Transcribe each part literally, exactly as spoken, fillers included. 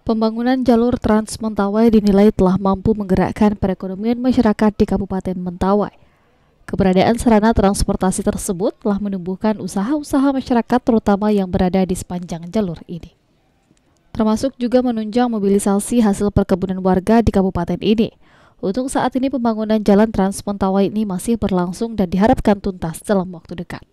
Pembangunan jalur Trans-Mentawai dinilai telah mampu menggerakkan perekonomian masyarakat di Kabupaten Mentawai. Keberadaan sarana transportasi tersebut telah menumbuhkan usaha-usaha masyarakat terutama yang berada di sepanjang jalur ini. Termasuk juga menunjang mobilisasi hasil perkebunan warga di kabupaten ini. Untuk saat ini pembangunan jalan Trans-Mentawai ini masih berlangsung dan diharapkan tuntas dalam waktu dekat.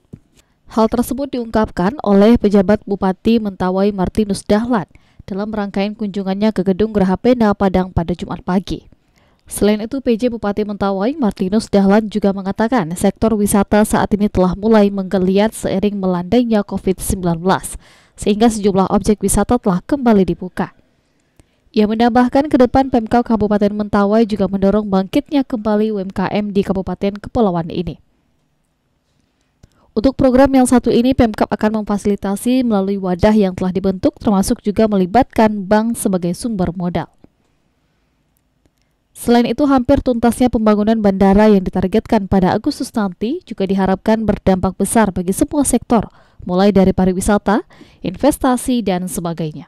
Hal tersebut diungkapkan oleh pejabat Bupati Mentawai Martinus Dahlan dalam rangkaian kunjungannya ke Gedung Graha Pena, Padang pada Jumat pagi. Selain itu, P J Bupati Mentawai, Martinus Dahlan juga mengatakan sektor wisata saat ini telah mulai menggeliat seiring melandainya COVID sembilan belas, sehingga sejumlah objek wisata telah kembali dibuka. Ia menambahkan ke depan Pemkab Kabupaten Mentawai juga mendorong bangkitnya kembali U M K M di Kabupaten Kepulauan ini. Untuk program yang satu ini, Pemkab akan memfasilitasi melalui wadah yang telah dibentuk, termasuk juga melibatkan bank sebagai sumber modal. Selain itu, hampir tuntasnya pembangunan bandara yang ditargetkan pada Agustus nanti juga diharapkan berdampak besar bagi semua sektor, mulai dari pariwisata, investasi, dan sebagainya.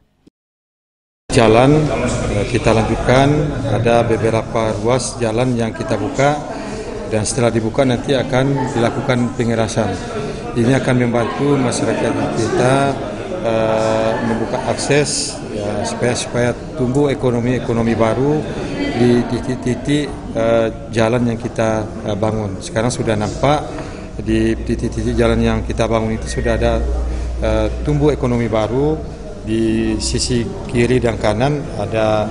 Jalan kita lanjutkan, ada beberapa ruas jalan yang kita buka, dan setelah dibuka nanti akan dilakukan pengerasan. Ini akan membantu masyarakat kita uh, membuka akses ya, supaya supaya tumbuh ekonomi-ekonomi baru di titik-titik uh, jalan yang kita uh, bangun. Sekarang sudah nampak di titik-titik jalan yang kita bangun itu sudah ada uh, tumbuh ekonomi baru. Di sisi kiri dan kanan ada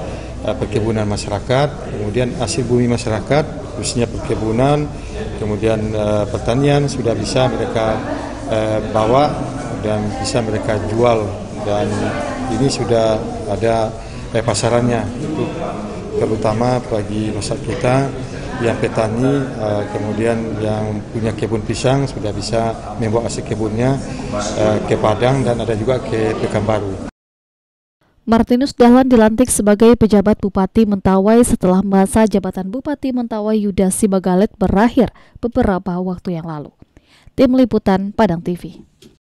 uh, perkebunan masyarakat, kemudian hasil bumi masyarakat, khususnya perkebunan, kemudian uh, pertanian sudah bisa mereka uh, bawa dan bisa mereka jual, dan ini sudah ada eh, pasarannya, itu terutama bagi masyarakat kita yang petani, uh, kemudian yang punya kebun pisang sudah bisa membawa hasil kebunnya uh, ke Padang dan ada juga ke Pekanbaru. Martinus Dahlan dilantik sebagai pejabat Bupati Mentawai setelah masa jabatan Bupati Mentawai Yudas Sabaggalet berakhir beberapa waktu yang lalu. Tim Liputan Padang T V.